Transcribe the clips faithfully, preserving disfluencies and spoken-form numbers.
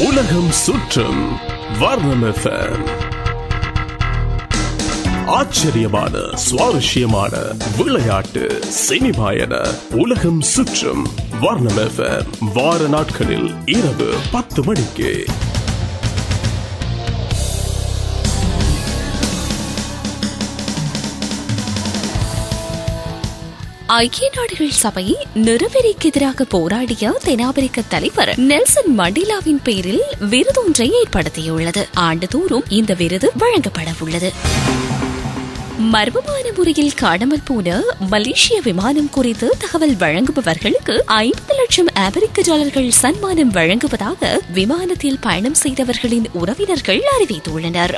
Ulagam Suttrum Varnam F M ஆச்சரியமான சுவாரஸ்யமான விளையாட்டு சினிமாயன உலகம் சுற்றும் வர்ணம் F M வார நாட்களில் இரவு பத்து மணிக்கு ஐக்கிய நாடுகள் சபையை நிறுவெறிக்கு எதிராக போராடிய தென்னாப்பிரிக்க தலைவர் நெல்சன் மண்டேலாவின் பெயரில் விருதொன்றை ஏற்படுத்தியுள்ளது. ஆண்டுதோறும் இந்த விருது வழங்கப்பட உள்ளது. மர்மமான முறையில் காணாமல் போன மலேசிய விமானம் குறித்து தகவல் வழங்குபவர்களுக்கு ஐம்பது லட்சம் அமெரிக்க டாலர்கள் சன்மானம் வழங்குவதாக விமானத்தில் பயணம் செய்தவர்களின் உறவினர்கள் அறிவித்துள்ளனர்.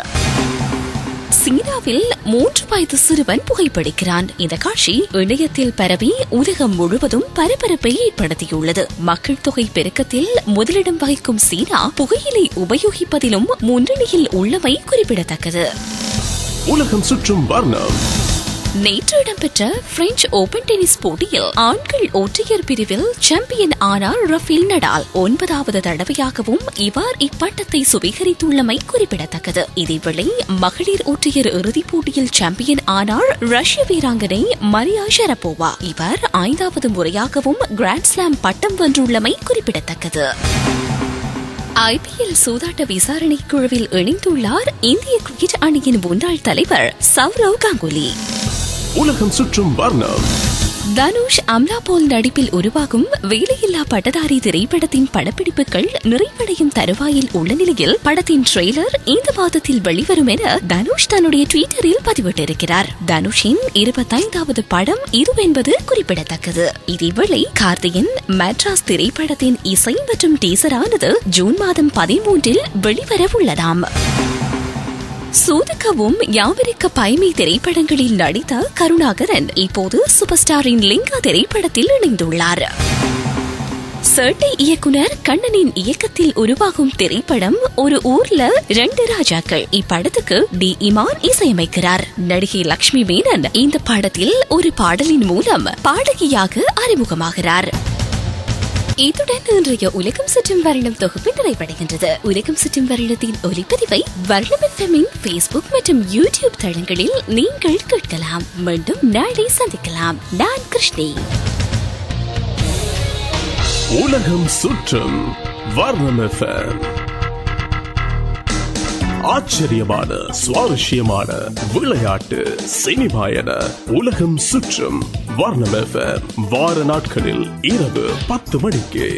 சீனாவில் மூன்று வயது சிறுவன் புகைப்பிடிக்கிறான். இந்த காட்சி இணையத்தில் பரவி உலகம் முழுவதும் பரபரப்பை ஏற்படுத்தியுள்ளது. மக்கள் தொகை பெருக்கத்தில் முதலிடம் வகிக்கும் சீனா புகையிலை உபயோகிப்பதிலும் முன்னணியில் உள்ளமை குறிப்பிடத்தக்கது. உலகம் சுற்றும் வர்ணம். நேற்று இடம்பெற்ற பிரெஞ்சு ஓபன் டென்னிஸ் போட்டியில் ஆண்கள் ஒற்றையர் பிரிவில் சாம்பியன் ஆனார் ரஃபேல் நடால். ஒன்பதாவது தடவையாகவும் இவர் இப்பட்டத்தை சுவீகரித்துள்ளமை குறிப்பிடத்தக்கது. இதேவேளை மகளிர் ஒற்றையர் இறுதிப் போட்டியில் சாம்பியன் ஆனார் ரஷ்ய வீராங்கனை மரியா ஷரபோவா. இவர் ஐந்தாவது முறையாகவும் கிராண்ட்ஸ்லாம் பட்டம் வென்றுள்ளமை குறிப்பிடத்தக்கது. ஐ பி எல் சூதாட்ட விசாரணை குழுவில் இணைந்துள்ளார் இந்திய கிரிக்கெட் அணியின் முன்னாள் தலைவர் சௌரவ் கங்குலி. உலகம் சுற்றும் வர்ணம். தனுஷ் அமலா போல் நடிப்பில் உருவாகும் வேலையில்லா பட்டதாரி திரைப்படத்தின் படப்பிடிப்புகள் நிறைவடையும் தருவாயில் உள்ள நிலையில் படத்தின் ட்ரெய்லர் இந்த மாதத்தில் வெளிவரும் என தனுஷ் தன்னுடைய ட்விட்டரில் பதிவிட்டிருக்கிறார். தனுஷின் இருபத்தைந்தாவது படம் இது என்பது குறிப்பிடத்தக்கது. இதேவேளை கார்த்திகேயன் மெட்ராஸ் திரைப்படத்தின் இசை மற்றும் டீசரானது ஜூன் மாதம் பதிமூன்றில் வெளிவர உள்ளதாம். சூதுக்கவும் யாவருக்க பயமை திரைப்படங்களில் நடித்த கருணாகரன் இப்போது சூப்பர் ஸ்டாரின் லிங்கா திரைப்படத்தில் இணைந்துள்ளார். சேட்டை இயக்குனர் கண்ணனின் இயக்கத்தில் உருவாகும் திரைப்படம் ஒரு ஊர்ல ரெண்டு ராஜாக்கள். இப்படத்துக்கு டி இமான் இசையமைக்கிறார். நடிகை லட்சுமி மேனன் இந்த படத்தில் ஒரு பாடலின் மூலம் பாடகியாக அறிமுகமாகிறார். இத்துடன் இன்றைய உலகம் சுற்றும் வருடம் தொகுப்பு நிறைவடைகின்றது. உலகம் சுற்றும் வருடத்தின் ஒலிப்பதிவை வருடம் F M-இன் Facebook மற்றும் யூடியூப் தளங்களில் நீங்கள் கேட்கலாம். மீண்டும் நாளை சந்திக்கலாம். நான் கிருஷ்ணி. உலகம் சுற்றும் வர்ணம் F M ஆச்சரியமான சுவாரஸ்யமான விளையாட்டு சினிமா என உலகம் சுற்றும் வர்ணம் F M வார நாட்களில் இரவு பத்து மணிக்கு.